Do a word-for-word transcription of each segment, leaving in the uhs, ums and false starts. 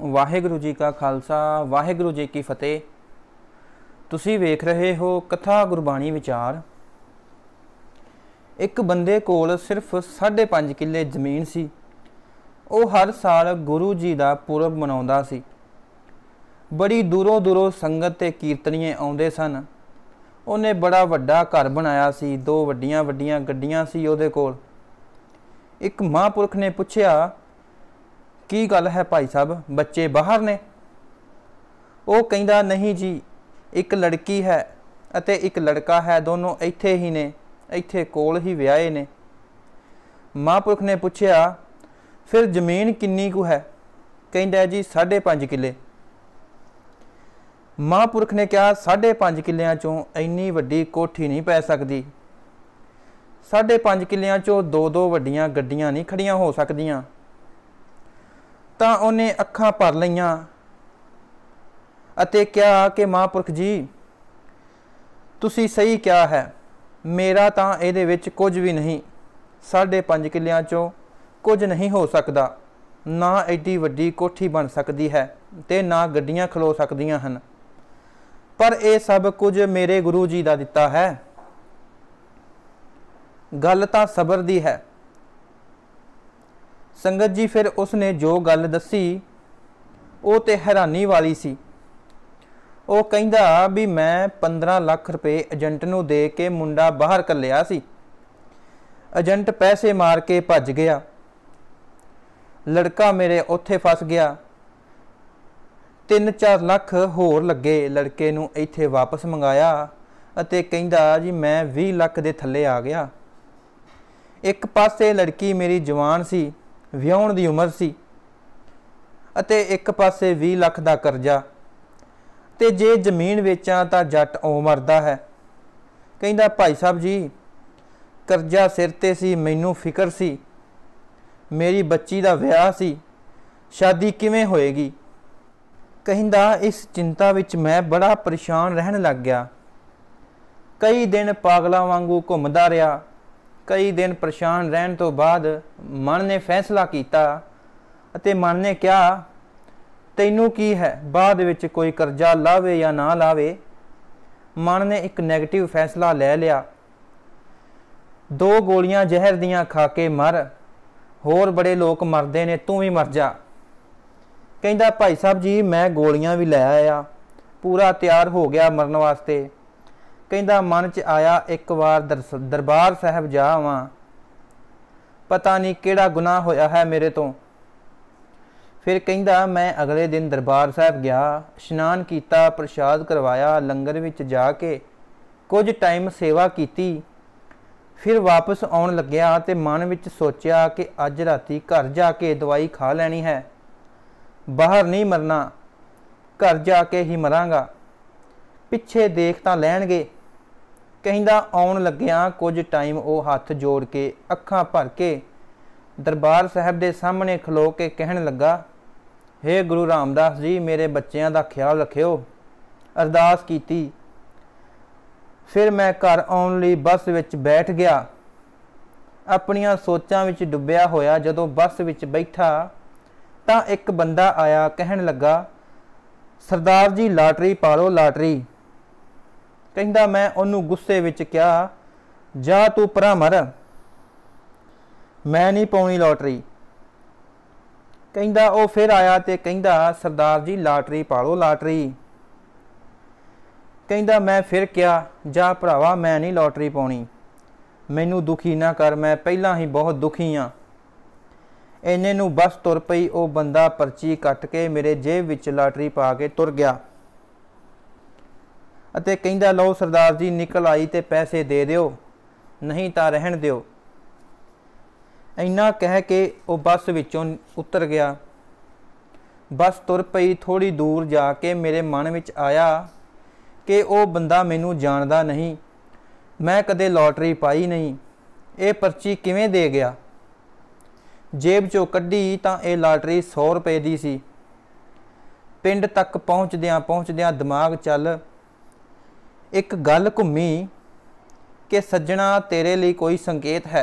वाहेगुरु जी का खालसा वाहेगुरु जी की फतेह। ਤੁਸੀਂ ਵੇਖ ਰਹੇ ਹੋ ਕਥਾ ਗੁਰਬਾਣੀ ਵਿਚਾਰ। ਇੱਕ ਬੰਦੇ ਕੋਲ ਸਿਰਫ ਪੰਜ ਕਿੱਲੇ ਜ਼ਮੀਨ ਸੀ। ਉਹ ਹਰ ਸਾਲ ਗੁਰੂ ਜੀ ਦਾ ਪੁਰਬ ਮਨਾਉਂਦਾ ਸੀ। ਬੜੀ ਦੂਰੋਂ ਦੂਰੋਂ ਸੰਗਤ ਤੇ ਕੀਰਤਨੀਏ ਆਉਂਦੇ ਸਨ। ਉਹਨੇ ਬੜਾ ਵੱਡਾ ਘਰ ਬਣਾਇਆ ਸੀ। ਦੋ ਵੱਡੀਆਂ ਵੱਡੀਆਂ ਗੱਡੀਆਂ ਸੀ ਉਹਦੇ ਕੋਲ। ਇੱਕ ਮਹਾਂਪੁਰਖ ਨੇ ਪੁੱਛਿਆ, ਕੀ ਗੱਲ ਹੈ ਭਾਈ ਸਾਹਿਬ, ਬੱਚੇ ਬਾਹਰ ਨੇ? ਉਹ ਕਹਿੰਦਾ, ਨਹੀਂ ਜੀ, एक लड़की है अते एक लड़का है, दोनों इत्थे ही ने, इत्थे कोल ही विआहे ने। महापुरख ने पूछया, फिर जमीन किन्नी कु है? कहिंदा जी साढ़े पाँच किले। महापुरख ने कहा, साढ़े पाँच किलियां चों इन्नी वड्डी कोठी नहीं पै सकदी। साढ़े पाँच किलियां चों दो दो वड्डियां गड्डियां नहीं खड़ियां हो सकदियां। तां उहने अखां भर लईआं अते क्या कि महापुरख जी तुसी सही क्या है, मेरा तां इहदे विच कुछ भी नहीं, साढ़े पंज किलियां चों कुछ नहीं हो सकता, ना एडी वड्डी कोठी बन सकती है ते ना गड्डियां खलो सकदियां हन, पर यह सब कुछ मेरे गुरु जी दा दिता है। गल तां सबर दी है। संगत जी फिर उसने जो गल दसी वो ते हैरानी वाली सी। ਉਹ ਕਹਿੰਦਾ भी मैं पंद्रह ਲੱਖ रुपए ਏਜੰਟ ਨੂੰ ਦੇ ਕੇ ਮੁੰਡਾ ਬਾਹਰ ਕੱਲਿਆ ਸੀ। ਏਜੰਟ ਪੈਸੇ ਮਾਰ ਕੇ ਭੱਜ ਗਿਆ। ਲੜਕਾ ਮੇਰੇ ਉੱਥੇ ਫਸ ਗਿਆ। ਤਿੰਨ ਚਾਰ ਲੱਖ ਹੋਰ ਲੱਗੇ। ਲੜਕੇ ਨੂੰ ਇੱਥੇ ਵਾਪਸ ਮੰਗਾਇਆ ਅਤੇ ਕਹਿੰਦਾ ਜੀ मैं ਵੀਹ ਲੱਖ ਦੇ ਥੱਲੇ ਆ ਗਿਆ। ਇੱਕ ਪਾਸੇ ਲੜਕੀ ਮੇਰੀ ਜਵਾਨ ਸੀ, ਵਿਆਹਣ ਦੀ ਉਮਰ ਸੀ, ਅਤੇ ਇੱਕ ਪਾਸੇ ਵੀਹ ਲੱਖ ਦਾ ਕਰਜ਼ਾ। तो जे जमीन वेचा तो जट ओ मरदा है। कहिंदा भाई साहब जी करजा सिर ते सी, मैनू फिकर सी, मेरी बच्ची दा विआह सी, शादी किवें होएगी। कहिंदा इस चिंता विच मैं बड़ा परेशान रहन लग गया। कई दिन पागलों वांगू घुमदा रहा। कई दिन परेशान रहन तो बाद मन ने फैसला कीता अते मन ने कहा, तैनू की है, बाद विच कोई करजा लावे या ना लावे। मन ने एक नैगेटिव फैसला ले लिया। दो गोलियां जहर दियां खा के मर, होर बड़े लोग मरदे ने, तू भी मर जा। कहिंदा भाई साहब जी मैं गोलियां भी लै आया, पूरा तैयार हो गया मरन वास्ते। कहिंदा मन च आया, एक बार दरबार साहब जावां, पता नहीं किहड़ा गुनाह होया है मेरे तो। फिर कहिंदा मैं अगले दिन दरबार साहब गया, इशनान किया, प्रशाद करवाया, लंगर विच जाके कुछ टाइम सेवा कीती। फिर वापस आउण लग्या ते मन विच सोचिया कि अज राती घर जाके दवाई खा लैनी है, बाहर नहीं मरना, घर जाके ही मरांगा, पिछे देख तां लैणगे। कहिंदा आउण लग्या कुछ टाइम वो हथ जोड़ के अखां भर के दरबार साहब दे सामने खलो के कहण लगा, हे गुरु रामदास जी मेरे बच्चों का ख्याल रखियो। अरदास की। फिर मैं घर आउण लई बस विच बैठ गया। अपनियां सोचां विच डुब्बिया होया जदों बस विच बैठा तां एक बंदा आया, कहण लगा, सरदार जी लाटरी पा लो लाटरी। कहिंदा मैं उन्हूं गुस्से विच कहा, जा तू परा मर, मैं नहीं पाउणी लॉटरी। कहिंदा ओ फिर आया तो कहिंदा, सरदार जी लाटरी पा लो लाटरी। कहिंदा मैं फिर क्या, जा भरावा मैं नहीं लॉटरी पाउणी, मैनू दुखी ना कर, मैं पहला ही बहुत दुखी हाँ। इन्ने नू बस तुर पई। ओ बंदा पर्ची कट के मेरे जेब विच लाटरी पा के तुर गया अते कहिंदा लो सरदार जी निकल आई तो पैसे दे दिओ, नहीं तां रहण दिओ। इन्ना कह के वो बस विचों उतर गया। बस तुर पई। थोड़ी दूर जाके मेरे मन विच आया कि वो बंदा मैनू जानदा नहीं, मैं कदे लॉटरी पाई नहीं, ये पर्ची किवें दे गया। जेब चों कड्ढी तां ये लॉटरी सौ रुपए दी सी। पिंड तक पहुँचदियाँ पहुँचदियाँ दिमाग चल एक गल घुमी कि सज्जना तेरे लिए कोई संकेत है,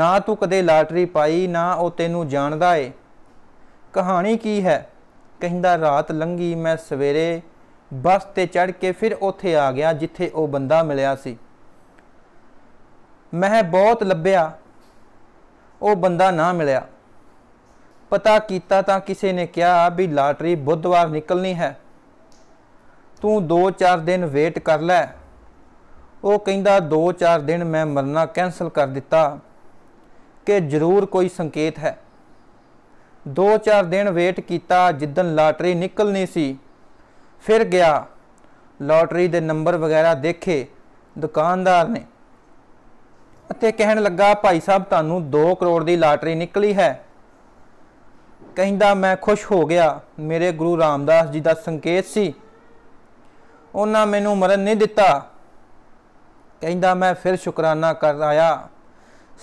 ना तू कदे लाटरी पाई, ना वो तेनू जानदा है, कहानी की है। कहिंदा रात लंघी मैं सवेरे बस ते चढ़ के फिर ओथे आ गया जिथे वो बंदा मिलिया सी। मैं बहुत लभ्या वो बंदा ना मिलिया। पता कीता तां किसी ने कहा भी लाटरी बुधवार निकलनी है, तू दो चार दिन वेट कर लै। वो कहिंदा दो चार दिन मैं मरना कैंसल कर दिता कि जरूर कोई संकेत है। दो चार दिन वेट किया, जिदन लाटरी निकलनी सी फिर गया। लॉटरी दे नंबर वगैरह देखे दुकानदार ने अते कहन लगा भाई साहब तुहानू दो करोड़ की लाटरी निकली है। कहिंदा मैं खुश हो गया, मेरे गुरु रामदास जी का संकेत सी, उन्हां मैनू मरन नहीं दिता। कहिंदा मैं फिर शुकराना कर आया,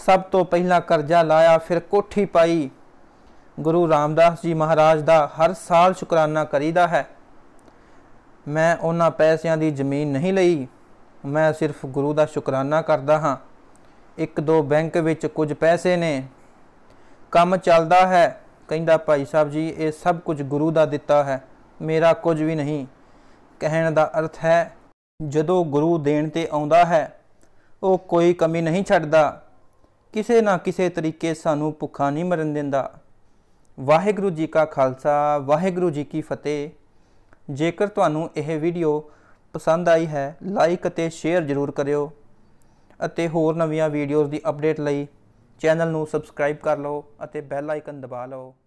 सब तो पहला करजा लाया, फिर कोठी पाई। गुरु रामदास जी महाराज का हर साल शुकराना करीदा है। मैं उन्हां पैसों की जमीन नहीं लई, मैं सिर्फ गुरु का शुकराना करता हाँ। एक दो बैंक विच कुछ पैसे ने, काम चलता है। कहिंदा भाई साहब जी ये सब कुछ गुरु का दिता है, मेरा कुछ भी नहीं। कहने का अर्थ है जदों गुरु देण ते आउंदा है वो कोई कमी नहीं छड्डदा, किसी ना किसी तरीके सानू भुखा नहीं मरन दिंदा। वाहेगुरू जी का खालसा, वाहेगुरू जी की फतेह। जेकर तुहानू यह वीडियो पसंद आई है लाइक अते शेयर जरूर करियो अते होर नवीं वीडियोज़ की अपडेट लई चैनल नू सबसक्राइब कर लो अते बैल आइकन दबा लो।